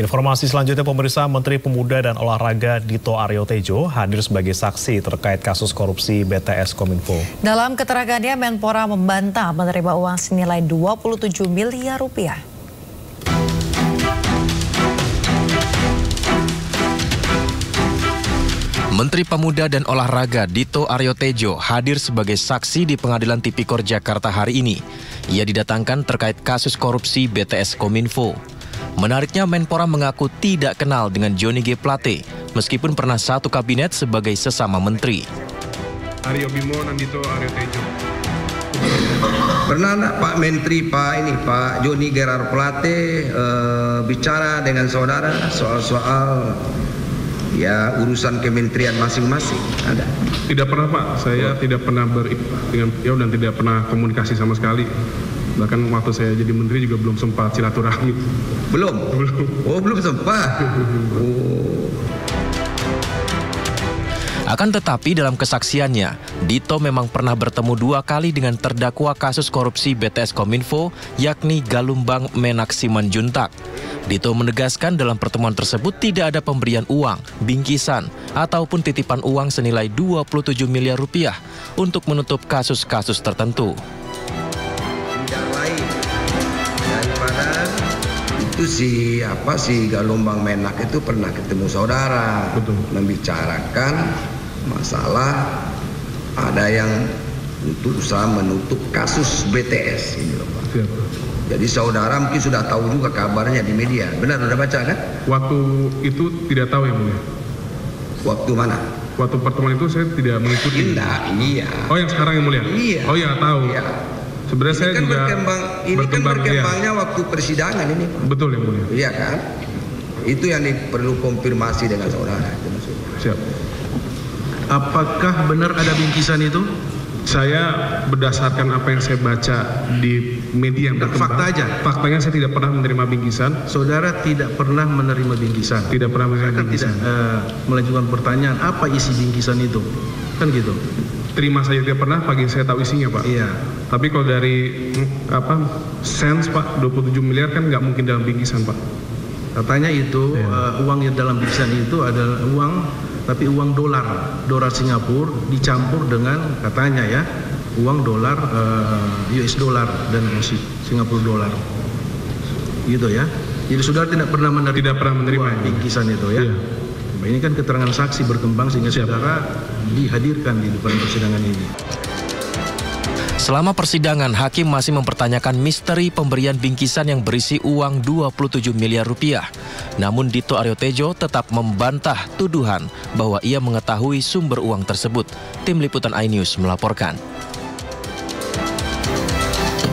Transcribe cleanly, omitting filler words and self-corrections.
Informasi selanjutnya pemirsa, Menteri Pemuda dan Olahraga Dito Ariotedjo hadir sebagai saksi terkait kasus korupsi BTS Kominfo. Dalam keterangannya, Menpora membantah menerima uang senilai 27 miliar rupiah. Menteri Pemuda dan Olahraga Dito Ariotedjo hadir sebagai saksi di Pengadilan Tipikor Jakarta hari ini. Ia didatangkan terkait kasus korupsi BTS Kominfo. Menariknya, Menpora mengaku tidak kenal dengan Johnny G. Plate, meskipun pernah satu kabinet sebagai sesama menteri. Pernah enggak Pak Menteri, Pak Johnny Gerard Plate bicara dengan saudara soal-soal ya urusan kementerian masing-masing? Ada? Tidak pernah Pak, saya tidak pernah dengan beliau dan tidak pernah komunikasi sama sekali. Bahkan waktu saya jadi menteri juga belum sempat silaturahmi. Belum? Oh, belum sempat. Oh. Akan tetapi dalam kesaksiannya, Dito memang pernah bertemu dua kali dengan terdakwa kasus korupsi BTS Kominfo, yakni Galumbang Menak Simanjuntak. Dito menegaskan dalam pertemuan tersebut tidak ada pemberian uang, bingkisan, ataupun titipan uang senilai 27 miliar rupiah untuk menutup kasus-kasus tertentu. Itu si Galumbang Menak itu pernah ketemu saudara, betul, membicarakan masalah ada yang untuk usaha menutup kasus BTS ini loh Pak. Siap. Jadi saudara mungkin sudah tahu juga kabarnya di media, benar sudah baca kan? Waktu itu tidak tahu ya Mulia. Waktu mana? Waktu pertemuan itu saya tidak mengikuti. Tidak, iya. Oh yang sekarang yang Mulia? Iya. Oh ya tahu. Iya. Sebenarnya saya kan juga berkembangnya waktu persidangan ini. Betul yang Mulia. Iya kan? Itu yang perlu konfirmasi dengan saudara. Siap. Apakah benar ada bingkisan itu? Saya berdasarkan apa yang saya baca di media yang berkembang. Fakta aja. Faktanya saya tidak pernah menerima bingkisan. Saudara tidak pernah menerima bingkisan. Tidak pernah menerima bingkisan. Tidak melanjutkan pertanyaan apa isi bingkisan itu. Kan gitu. Terima saja tidak pernah, pagi saya tahu isinya Pak. Iya. Tapi kalau dari sense Pak, 27 miliar kan nggak mungkin dalam bingkisan Pak. Katanya itu uang yang dalam bingkisan itu adalah uang, tapi uang dolar Singapura dicampur dengan katanya ya uang dolar US dollar dan Singapura dollar. Gitu ya. Jadi saudara tidak pernah menerima bingkisan itu ya. Iya. Ini kan keterangan saksi berkembang sehingga saudara dihadirkan di depan persidangan ini. Selama persidangan, hakim masih mempertanyakan misteri pemberian bingkisan yang berisi uang 27 miliar rupiah. Namun Dito Ariotedjo tetap membantah tuduhan bahwa ia mengetahui sumber uang tersebut. Tim Liputan iNews melaporkan.